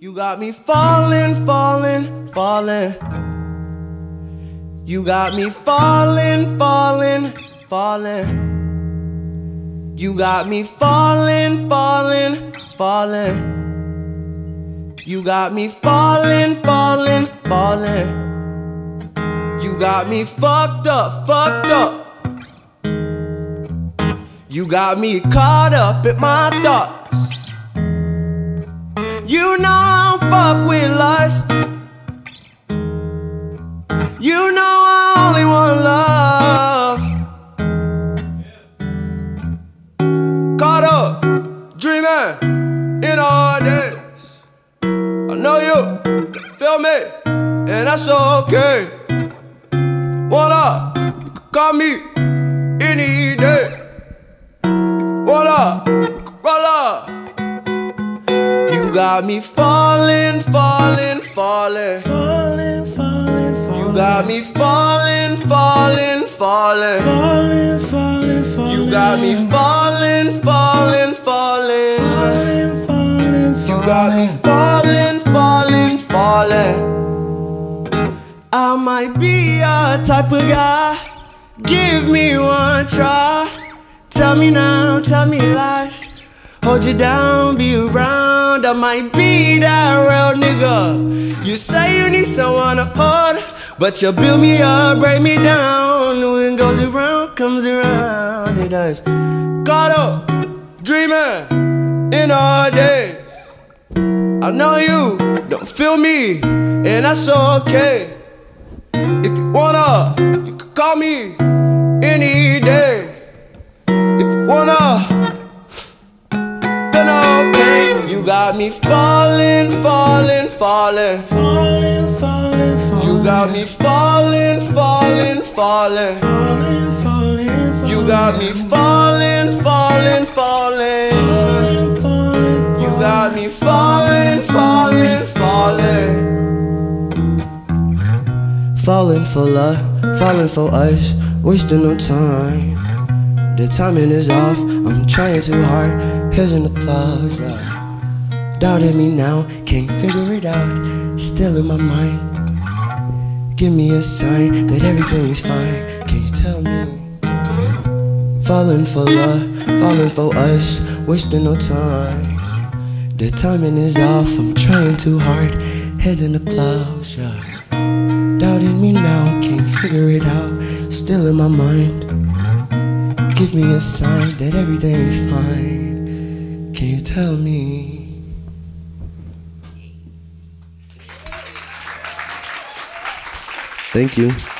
You got me falling, falling, falling. You got me falling, falling, falling. You got me falling, falling, falling. You got me falling, falling, falling. You got me fucked up, fucked up. You got me caught up in my thoughts. You know I don't fuck with lust. You know I only want love. Caught up, dreaming in all days. I know you feel me, and that's okay. What up? You can call me any day. What up? Roll up. You got me falling, falling, falling. Falling, falling, falling. You got me falling, falling, falling. Falling, falling, falling. You got me falling, falling, falling. Falling, falling, falling. You got me falling, falling, falling. I might be your type of guy. Give me one try. Tell me now, tell me lies. Hold you down, be around, I might be that real nigga. You say you need someone to hold, but you build me up, break me down. When goes around, comes around, it does. Caught up, dreaming, in all days. I know you don't feel me, and that's okay. If you wanna, you can call me any day. If you wanna, you got me falling, falling, falling. Falling, falling, falling. You got me falling, falling, falling. Falling, falling, falling. You got me falling, falling, falling. Falling, falling, falling. You got me falling, falling, falling. Falling for love, falling for us, wasting no time. The timing is off, I'm trying too hard. Here's an applause, yeah. Doubted me now, can't figure it out. Still in my mind. Give me a sign that everything's fine. Can you tell me? Falling for love, falling for us, wasting no time. The timing is off, I'm trying too hard. Heads in the clouds, yeah. Doubted me now, can't figure it out. Still in my mind. Give me a sign that everything's fine. Can you tell me? Thank you.